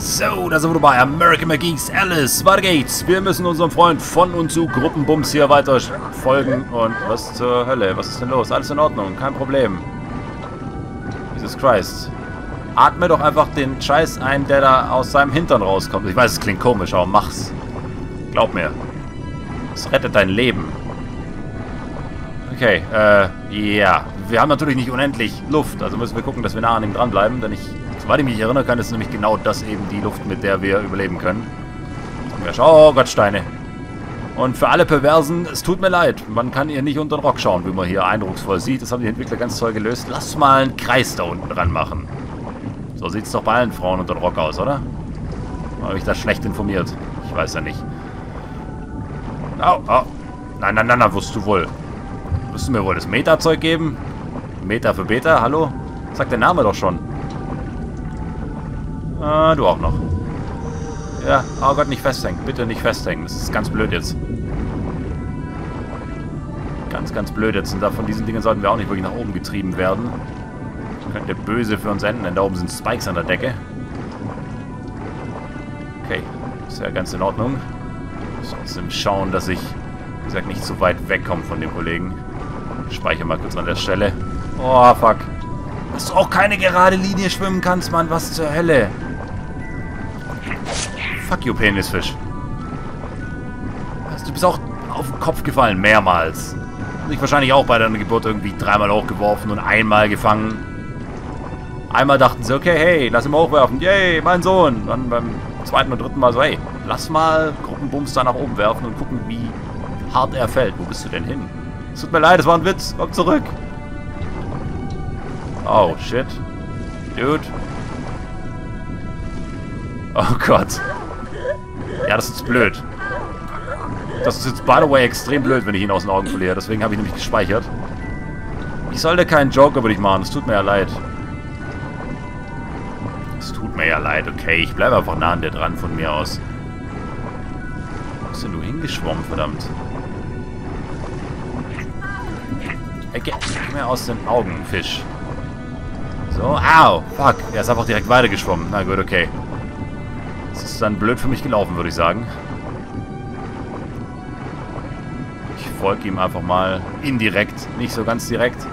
So, da sind wir bei American McGee's Alice. Weiter geht's. Wir müssen unserem Freund von und zu Gruppenbums hier weiter folgen. Und was zur Hölle? Was ist denn los? Alles in Ordnung. Kein Problem. Jesus Christ. Atme doch einfach den Scheiß ein, der da aus seinem Hintern rauskommt. Ich weiß, es klingt komisch, aber mach's. Glaub mir. Es rettet dein Leben. Okay, ja. Wir haben natürlich nicht unendlich Luft. Also müssen wir gucken, dass wir nah an ihm dranbleiben, denn ich... Soweit ich mich erinnern kann, ist nämlich genau das eben die Luft, mit der wir überleben können. Oh Gott, Steine. Und für alle Perversen, es tut mir leid. Man kann ihr nicht unter den Rock schauen, wie man hier eindrucksvoll sieht. Das haben die Entwickler ganz toll gelöst. Lass mal einen Kreis da unten dran machen. So sieht es doch bei allen Frauen unter den Rock aus, oder? Habe ich da schlecht informiert? Ich weiß ja nicht. Au, au. Nein, nein, nein, nein, wirst du wohl. Wirst du mir wohl das Meta-Zeug geben? Meta für Beta, hallo? Sagt der Name doch schon. Ah, du auch noch. Ja, oh Gott, nicht festhängen. Bitte nicht festhängen. Das ist ganz blöd jetzt. Ganz, ganz blöd jetzt. Und von diesen Dingen sollten wir auch nicht wirklich nach oben getrieben werden. Das könnte böse für uns enden, denn da oben sind Spikes an der Decke. Okay, ist ja ganz in Ordnung. Trotzdem schauen, dass ich, wie gesagt, nicht so weit wegkomme von dem Kollegen. Ich speichere mal kurz an der Stelle. Oh, fuck. Dass du auch keine gerade Linie schwimmen kannst, Mann. Was zur Hölle? Fuck you, Penisfisch. Also, du bist auch auf den Kopf gefallen, mehrmals. Ich wahrscheinlich auch bei deiner Geburt irgendwie dreimal hochgeworfen und einmal gefangen. Einmal dachten sie, okay, hey, lass ihn mal hochwerfen. Yay, mein Sohn. Dann beim zweiten und dritten Mal so, hey, lass mal Gruppenbums da nach oben werfen und gucken, wie hart er fällt. Wo bist du denn hin? Es tut mir leid, es war ein Witz. Komm zurück. Oh, shit. Dude. Oh Gott. Ja, das ist blöd. Das ist jetzt, by the way, extrem blöd, wenn ich ihn aus den Augen verliere. Deswegen habe ich nämlich gespeichert. Ich sollte keinen Joke über dich machen. Es tut mir ja leid. Es tut mir ja leid. Okay, ich bleibe einfach nah an dir dran von mir aus. Wo bist denn du hingeschwommen, verdammt? Geh mir aus den Augen, Fisch. So, au, fuck. Er ist einfach direkt weitergeschwommen. Na gut, okay. Das ist dann blöd für mich gelaufen, würde ich sagen. Ich folge ihm einfach mal indirekt, nicht so ganz direkt.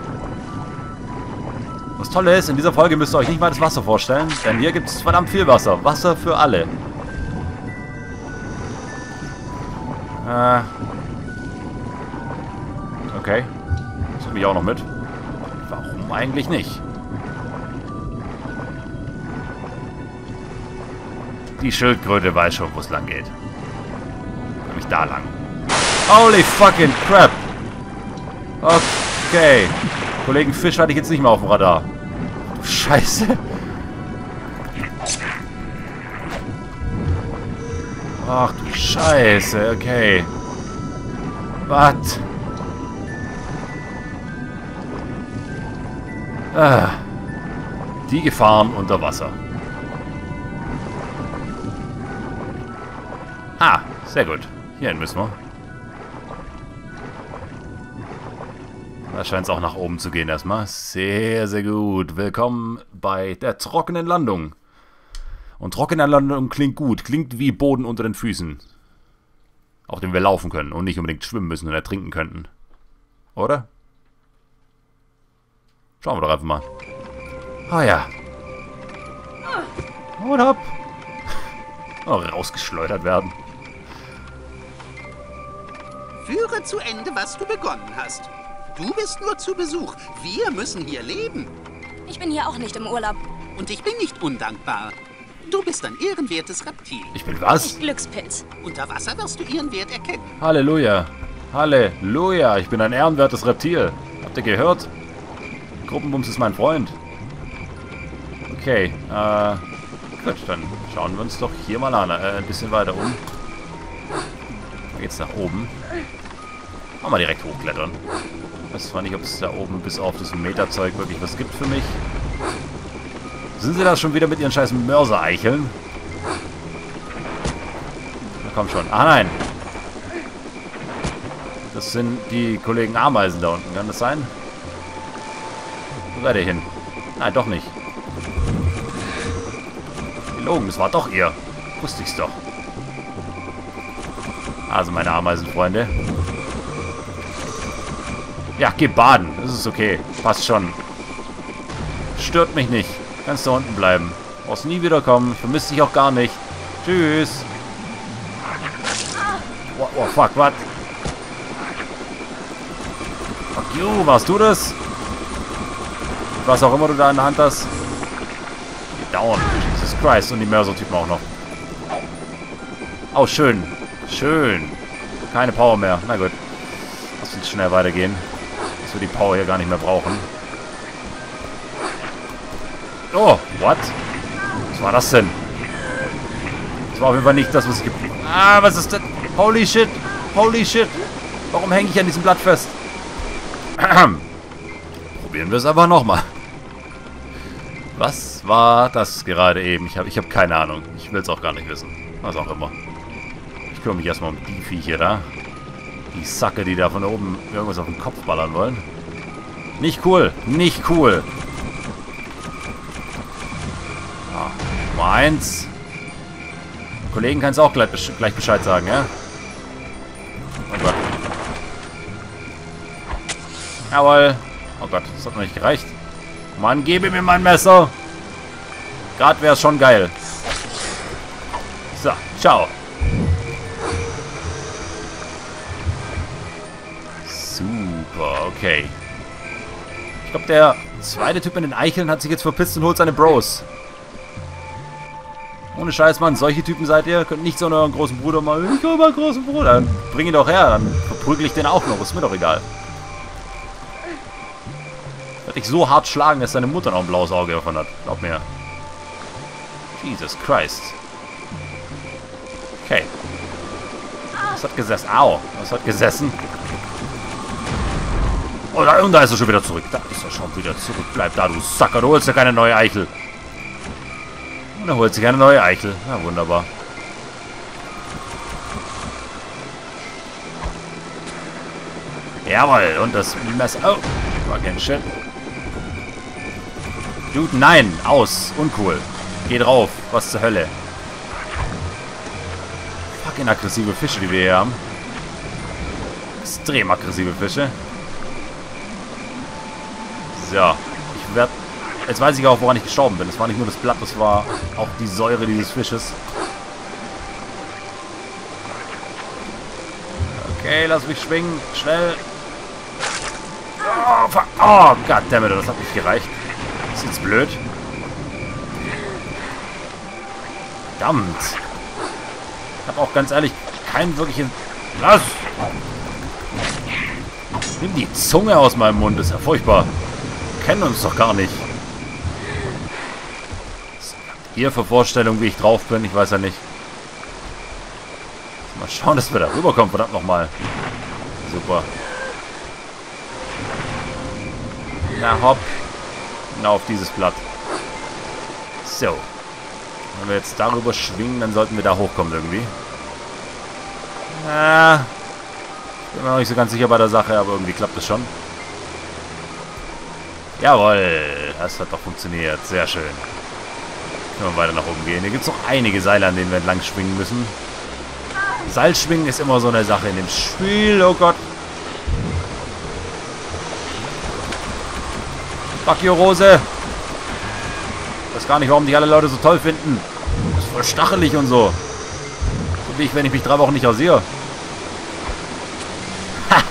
Das Tolle ist, in dieser Folge müsst ihr euch nicht mal das Wasser vorstellen, denn hier gibt es verdammt viel Wasser. Wasser für alle. Okay. Das nehme ich auch noch mit. Warum eigentlich nicht? Die Schildkröte weiß schon, wo es lang geht. Nämlich da lang. Holy fucking crap! Okay. Kollegen Fisch hatte ich jetzt nicht mehr auf dem Radar. Scheiße. Ach du Scheiße, okay. Was? Ah. Die Gefahren unter Wasser. Ah, sehr gut. Hierhin müssen wir. Da scheint es auch nach oben zu gehen erstmal. Sehr, sehr gut. Willkommen bei der trockenen Landung. Und trockene Landung klingt gut. Klingt wie Boden unter den Füßen. Auf dem wir laufen können und nicht unbedingt schwimmen müssen und ertrinken könnten. Oder? Schauen wir doch einfach mal. Ah ja. Und hopp. Oh, rausgeschleudert werden. Führe zu Ende, was du begonnen hast. Du bist nur zu Besuch. Wir müssen hier leben. Ich bin hier auch nicht im Urlaub. Und ich bin nicht undankbar. Du bist ein ehrenwertes Reptil. Ich bin was? Ich Glückspilz. Unter Wasser wirst du ihren Wert erkennen. Halleluja. Halleluja. Ich bin ein ehrenwertes Reptil. Habt ihr gehört? Gruppenbums ist mein Freund. Okay. Gut, dann schauen wir uns doch hier mal an. Ein bisschen weiter um. Da geht's nach oben. Auch mal direkt hochklettern. Ich weiß zwar nicht, ob es da oben bis auf das Meterzeug wirklich was gibt für mich. Sind sie da schon wieder mit ihren scheiß Mörsereicheln? Na komm schon. Ah nein! Das sind die Kollegen Ameisen da unten. Kann das sein? Wo seid ihr hin? Nein, doch nicht. gelogen. Es war doch ihr. Wusste ich's doch. Also, meine Ameisenfreunde. Ja, geh baden. Das ist okay. Passt schon. Stört mich nicht. Kannst da unten bleiben. Brauchst nie wiederkommen. Vermisst dich auch gar nicht. Tschüss. Oh, oh fuck, was? Fuck you, warst du das? Was auch immer du da in der Hand hast. Geh down. Jesus Christ. Und die Mörser-Typen auch noch. Oh, schön. Schön. Keine Power mehr. Na gut. Lass uns schnell weitergehen. Dass wir die Power hier gar nicht mehr brauchen. Oh, what? Was war das denn? Das war auf jeden Fall nicht das, was ich... Ah, was ist das? Holy shit. Holy shit. Warum hänge ich an diesem Blatt fest? Probieren wir es aber nochmal. Was war das gerade eben? Ich hab keine Ahnung. Ich will es auch gar nicht wissen. Was auch immer. Ich kümmere mich erstmal um die Viecher da. Die Sacke, die da von oben irgendwas auf den Kopf ballern wollen. Nicht cool. Nicht cool. Nummer 1. Kollegen kann es auch gleich Bescheid sagen, ja? Oh Gott. Jawohl. Oh Gott, das hat noch nicht gereicht. Mann, gebe mir mein Messer. Gerade wäre es schon geil. So, ciao. Super, okay. Ich glaube, der zweite Typ in den Eicheln hat sich jetzt verpisst und holt seine Bros. Ohne Scheiß, Mann, solche Typen seid ihr. Könnt nicht so einen großen Bruder mal... Ich will meinen großen Bruder. Dann bring ihn doch her, dann verprügel ich den auch noch. Ist mir doch egal. Werd ich so hart schlagen, dass seine Mutter noch ein blaues Auge davon hat. Glaub mir. Jesus Christ. Okay. Was hat gesessen? Au. Was hat gesessen? Oh, da ist er schon wieder zurück. Da ist er schon wieder zurück. Bleib da, du Sacker. Du holst ja keine neue Eichel. Und er holt sich eine neue Eichel. Na, wunderbar. Jawohl. Und das Messer. Oh, war kein Shit. Dude, nein. Aus. Uncool. Geh drauf. Was zur Hölle. Fucking aggressive Fische, die wir hier haben. Extrem aggressive Fische. So. Ich werde... Jetzt weiß ich auch, woran ich gestorben bin. Es war nicht nur das Blatt, es war auch die Säure dieses Fisches. Okay, lass mich schwingen. Schnell. Oh, fuck. Oh, goddammit, das hat nicht gereicht. Ist jetzt blöd. Verdammt. Ich habe auch ganz ehrlich keinen wirklichen... Lass! Nimm die Zunge aus meinem Mund, das ist ja furchtbar. Wir kennen uns doch gar nicht. Ihr für Vorstellung, wie ich drauf bin. Ich weiß ja nicht. Mal schauen, dass wir da rüberkommen. Verdammt nochmal. Super. Na hopp. Na auf dieses Blatt. So. Wenn wir jetzt darüber schwingen, dann sollten wir da hochkommen irgendwie. Na. Ich bin mir noch nicht so ganz sicher bei der Sache, aber irgendwie klappt das schon. Jawohl. Das hat doch funktioniert. Sehr schön. Können wir weiter nach oben gehen. Hier gibt es noch einige Seile, an denen wir entlang schwingen müssen. Seilschwingen ist immer so eine Sache in dem Spiel. Oh Gott. Fuck you, Rose. Ich weiß gar nicht, warum dich alle Leute so toll finden. Das ist voll stachelig und so. So wie ich, wenn ich mich 3 Wochen nicht rasiere.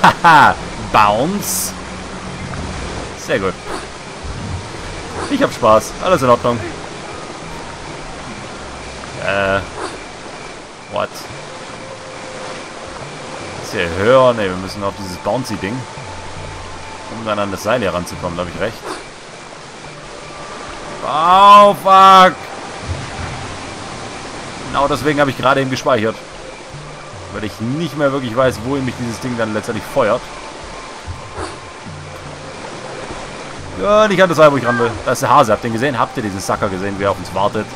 Hahaha. Bounce. Sehr gut. Ich hab Spaß. Alles in Ordnung. What? Das hier höher? Ne, wir müssen auf dieses Bouncy-Ding. Um dann an das Seil hier ranzukommen, da habe ich recht. Oh, fuck! Genau deswegen habe ich gerade eben gespeichert. Weil ich nicht mehr wirklich weiß, wohin mich dieses Ding dann letztendlich feuert. Ja, ich hatte das Seil, wo ich ran will. Da ist der Hase. Habt ihr den gesehen? Habt ihr diesen Sacker gesehen, wie er auf uns wartet?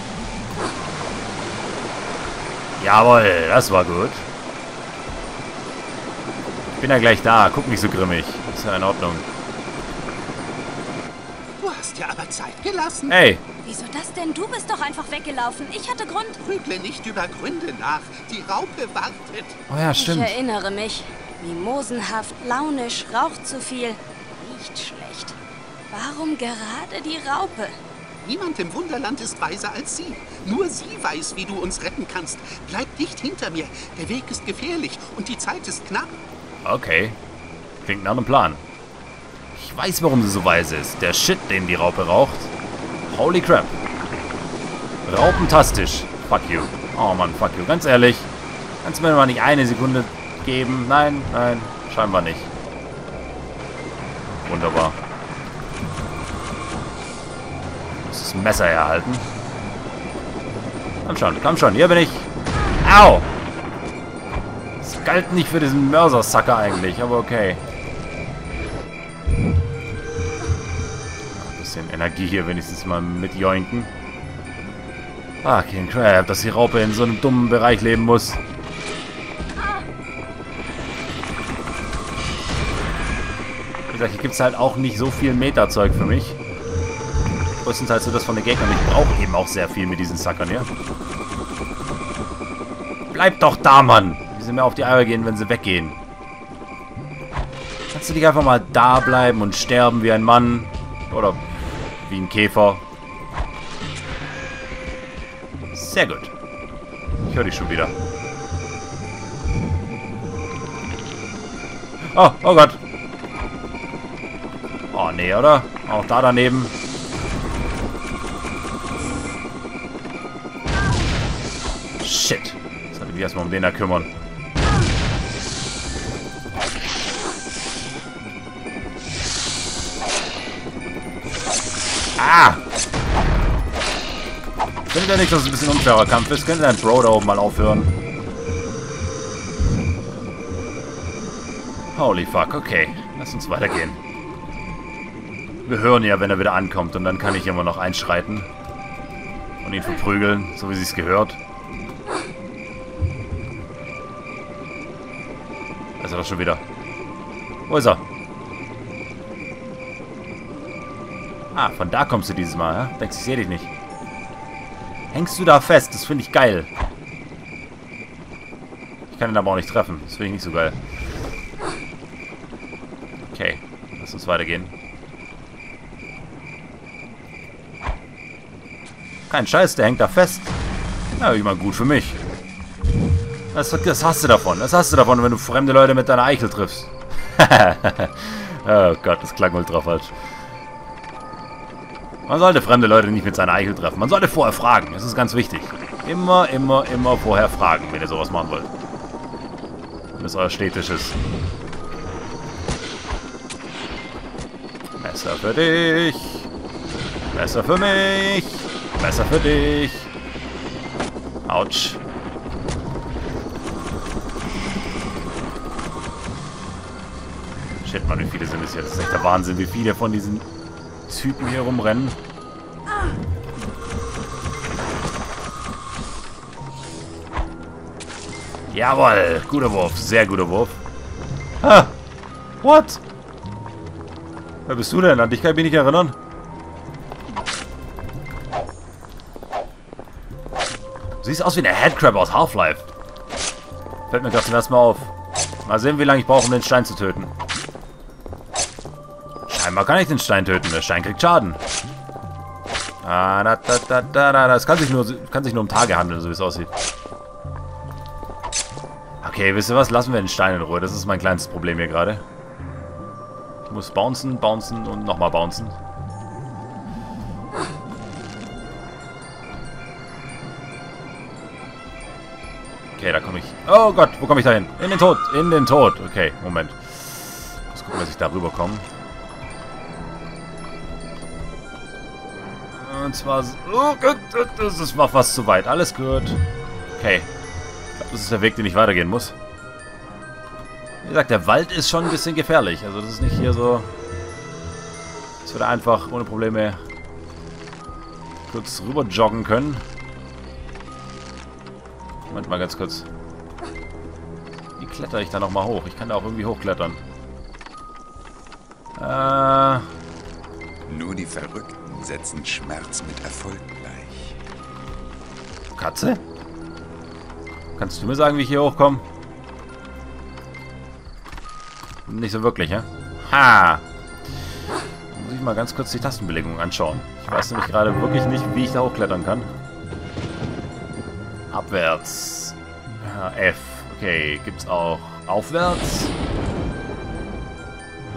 Jawohl, das war gut. Ich bin ja gleich da. Guck nicht so grimmig. Ist ja in Ordnung. hast dir aber Zeit gelassen. Ey. Wieso das denn? Du bist doch einfach weggelaufen. Ich hatte Grund. Grüble nicht über Gründe nach. Die Raupe wartet. Oh ja, stimmt. Ich erinnere mich. Mimosenhaft, launisch, raucht zu viel. Riecht schlecht. Warum gerade die Raupe? Niemand im Wunderland ist weiser als sie. Nur sie weiß, wie du uns retten kannst. Bleib nicht hinter mir. Der Weg ist gefährlich und die Zeit ist knapp. Okay. Klingt nach einem Plan. Ich weiß, warum sie so weise ist. Der Shit, den die Raupe raucht. Holy crap. Raupentastisch. Fuck you. Oh Mann, fuck you. Ganz ehrlich. Kannst du mir mal nicht eine Sekunde geben? Nein, nein. Scheinbar nicht. Wunderbar. Muss das Messer erhalten. Komm schon, komm schon. Hier bin ich. Au! Das galt nicht für diesen Mörsersacker eigentlich, aber okay. Bisschen Energie hier wenigstens mal mit joinken. Fucking crap, dass die Raupe in so einem dummen Bereich leben muss. Wie gesagt, hier gibt es halt auch nicht so viel Meta-Zeug für mich. Größtenteils so das von den Gegnern. Ich brauche eben auch sehr viel mit diesen Sackern hier. Bleib doch da, Mann! Die sind mir auf die Eier gehen, wenn sie weggehen. Kannst du nicht einfach mal da bleiben und sterben wie ein Mann? Oder wie ein Käfer. Sehr gut. Ich höre dich schon wieder. Oh, oh Gott. Oh, nee, oder? Auch da daneben. Shit. Jetzt hatte ich mich erstmal um den da kümmern. Ah! Findet ihr nicht, dass es ein bisschen unfairer Kampf ist? Könnt ihr dein Bro da oben mal aufhören? Holy fuck, okay. Lass uns weitergehen. Wir hören ja, wenn er wieder ankommt und dann kann ich immer noch einschreiten. Und ihn verprügeln, so wie sie es gehört. Da ist er doch schon wieder. Wo ist er? Ah, von da kommst du dieses Mal, ja? Denkst du, ich sehe dich nicht. Hängst du da fest? Das finde ich geil. Ich kann ihn aber auch nicht treffen. Das finde ich nicht so geil. Okay, lass uns weitergehen. Kein Scheiß, der hängt da fest. Na, immer gut für mich. Das hast du davon. Das hast du davon, wenn du fremde Leute mit deiner Eichel triffst. Oh Gott, das klang ultra falsch. Man sollte fremde Leute nicht mit seiner Eichel treffen. Man sollte vorher fragen. Das ist ganz wichtig. Immer, immer, immer vorher fragen, wenn ihr sowas machen wollt. Wenn es euer Städtisch ist. Messer für dich. Messer für mich. Messer für dich. Autsch. Shit, Mann, wie viele sind es jetzt? Das ist echt der Wahnsinn, wie viele von diesen Typen hier rumrennen. Jawohl, guter Wurf, sehr guter Wurf. Ha! What? Wer bist du denn? An dich kann ich mich nicht erinnern. Du siehst aus wie der Headcrab aus Half-Life. Fällt mir gerade zum ersten Mal auf. Mal sehen, wie lange ich brauche, um den Stein zu töten. Einmal kann ich den Stein töten. Der Stein kriegt Schaden. Das kann sich nur um Tage handeln, so wie es aussieht. Okay, wisst ihr was? Lassen wir den Stein in Ruhe. Das ist mein kleinstes Problem hier gerade. Ich muss bouncen, bouncen und nochmal bouncen. Okay, da komme ich... Oh Gott, wo komme ich da hin? In den Tod, in den Tod. Okay, Moment. Ich muss gucken, dass ich da rüberkomme. Und zwar... Oh Gott, das war fast zu weit. Alles gut. Okay. Ich glaube, das ist der Weg, den ich weitergehen muss. Wie gesagt, der Wald ist schon ein bisschen gefährlich. Also das ist nicht hier so... dass wir da einfach ohne Probleme kurz rüber joggen können. Moment mal ganz kurz. Wie kletter ich da nochmal hoch? Ich kann da auch irgendwie hochklettern. Nur die Verrückten setzen Schmerz mit Erfolg gleich. Katze? Kannst du mir sagen, wie ich hier hochkomme? Nicht so wirklich, ja? Ha! Muss ich mal ganz kurz die Tastenbelegung anschauen. Ich weiß nämlich gerade wirklich nicht, wie ich da hochklettern kann. Abwärts. F. Okay, gibt's auch aufwärts.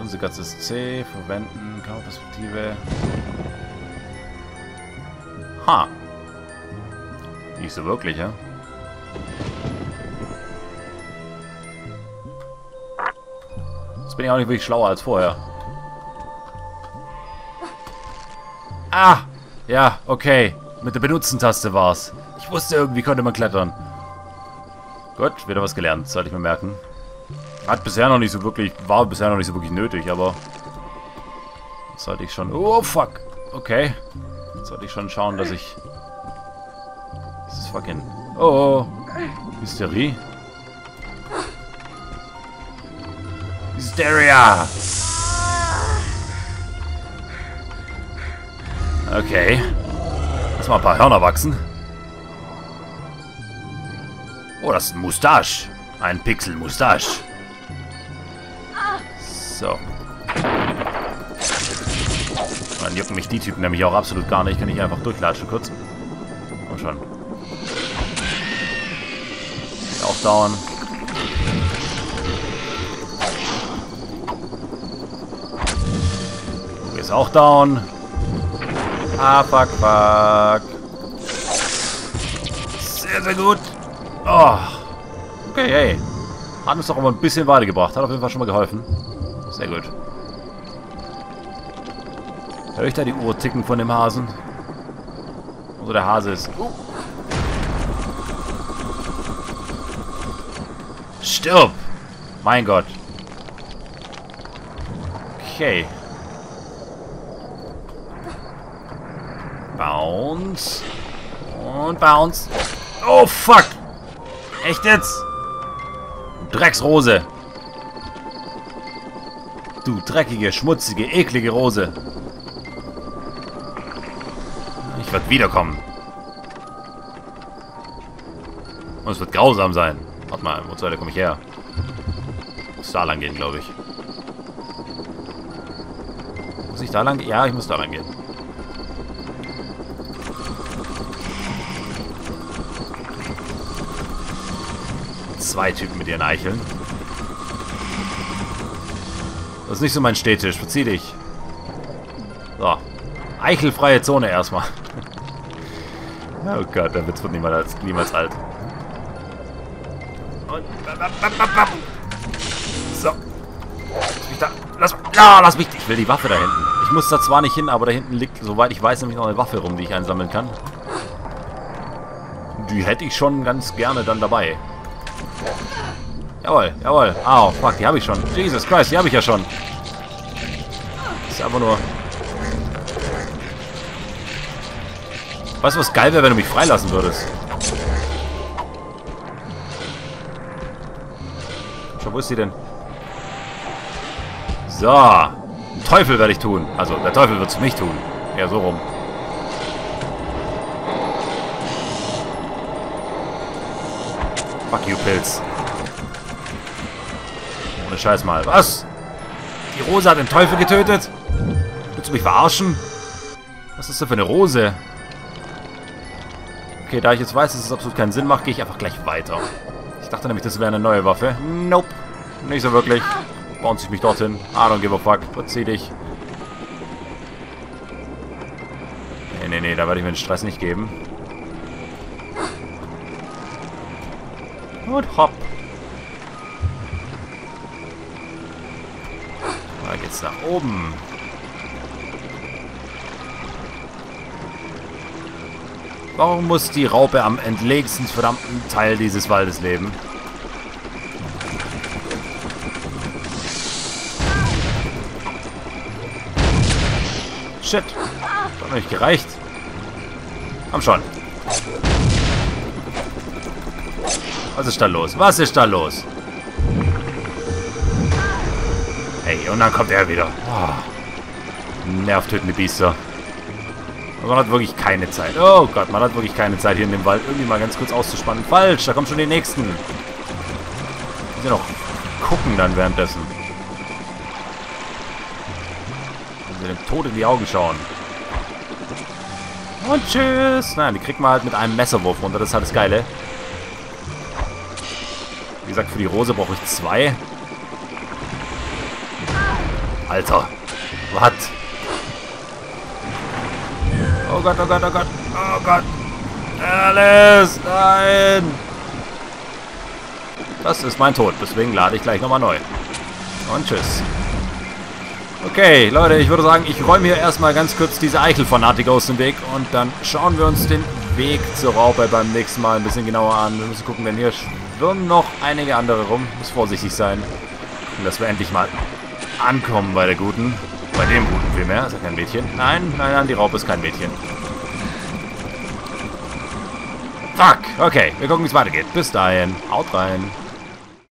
Unsere ganze C. Verwenden. Kameraperspektive. Ha. Nicht so wirklich, ja? Jetzt bin ich auch nicht wirklich schlauer als vorher. Ah! Ja, okay. Mit der Benutzen-Taste war's. Ich wusste, irgendwie konnte man klettern. Gut, wieder was gelernt, sollte ich mir merken. War bisher noch nicht so wirklich nötig, aber... Jetzt sollte ich schon... Oh, fuck! Okay. Jetzt sollte ich schon schauen, dass ich... Das ist fucking... Oh! Hysterie? Hysteria! Okay. Lass mal ein paar Hörner wachsen. Oh, das ist ein Mustache. Ein Pixel-Mustache. So. Dann jucken mich die Typen nämlich auch absolut gar nicht. Kann ich einfach durchlatschen kurz. Komm schon. Auch dauern. Ist auch down. Ah, fuck, fuck. Sehr, sehr gut. Oh. Okay, hey. Hat uns doch immer ein bisschen weitergebracht. Hat auf jeden Fall schon mal geholfen. Sehr gut. Hör ich da die Uhr ticken von dem Hasen? Also der Hase ist... Stirb! Mein Gott. Okay. Bounce. Und Bounce. Oh, fuck. Echt jetzt? Du Drecksrose. Du dreckige, schmutzige, eklige Rose. Ich werde wiederkommen. Und es wird grausam sein. Warte mal, wo zur Hölle komme ich her? Muss da lang gehen, glaube ich. Muss ich da lang gehen? Ja, ich muss da lang gehen. Zwei Typen mit ihren Eicheln. Das ist nicht so mein Stehtisch. Verzieh dich. So. Eichelfreie Zone erstmal. Oh Gott, der Witz wird niemals alt. Und so. Lass mich da. Lass mich. Ich will die Waffe da hinten. Ich muss da zwar nicht hin, aber da hinten liegt, soweit ich weiß, nämlich noch eine Waffe rum, die ich einsammeln kann. Die hätte ich schon ganz gerne dann dabei. Jawohl, jawohl. Au, fuck, die habe ich schon. Jesus Christ, die habe ich ja schon. Das ist einfach nur... Weißt du, was geil wäre, wenn du mich freilassen würdest? Schau, wo ist die denn? So. Den Teufel werde ich tun. Also, der Teufel wird es nicht tun. Eher so rum. Fuck you, Pilz. Scheiß mal. Was? Die Rose hat den Teufel getötet? Willst du mich verarschen? Was ist das für eine Rose? Okay, da ich jetzt weiß, dass es absolut keinen Sinn macht, gehe ich einfach gleich weiter. Ich dachte nämlich, das wäre eine neue Waffe. Nope. Nicht so wirklich. Bounce ich mich dorthin. I don't give a fuck. Verzieh dich. Nee, nee, nee. Da werde ich mir den Stress nicht geben. Und hopp. Da geht's nach oben. Warum muss die Raupe am entlegensten verdammten Teil dieses Waldes leben? Shit. Das hat nicht gereicht. Komm schon. Was ist da los? Was ist da los? Und dann kommt er wieder. Oh. nervtötende Biester. Also man hat wirklich keine Zeit. Oh Gott, man hat wirklich keine Zeit, hier in dem Wald irgendwie mal ganz kurz auszuspannen. Falsch, da kommen schon die Nächsten. Muss ja noch gucken dann währenddessen. Also dem Tod in die Augen schauen. Und tschüss. Nein, die kriegt man halt mit einem Messerwurf runter. Das ist halt das Geile. Wie gesagt, für die Rose brauche ich 2. Alter. Was? Oh Gott, oh Gott, oh Gott. Oh Gott. Alice, nein. Das ist mein Tod. Deswegen lade ich gleich nochmal neu. Und tschüss. Okay, Leute, ich würde sagen, ich räume hier erstmal ganz kurz diese Eichel-Fanatiker aus dem Weg und dann schauen wir uns den Weg zur Raupe beim nächsten Mal ein bisschen genauer an. Wir müssen gucken, denn hier schwirren noch einige andere rum. Muss vorsichtig sein. Und dass wir endlich mal ankommen bei der Guten. Bei dem Guten vielmehr. Ist ja kein Mädchen. Nein, nein, nein, die Raupe ist kein Mädchen. Fuck, okay, wir gucken, wie es weitergeht. Bis dahin, haut rein.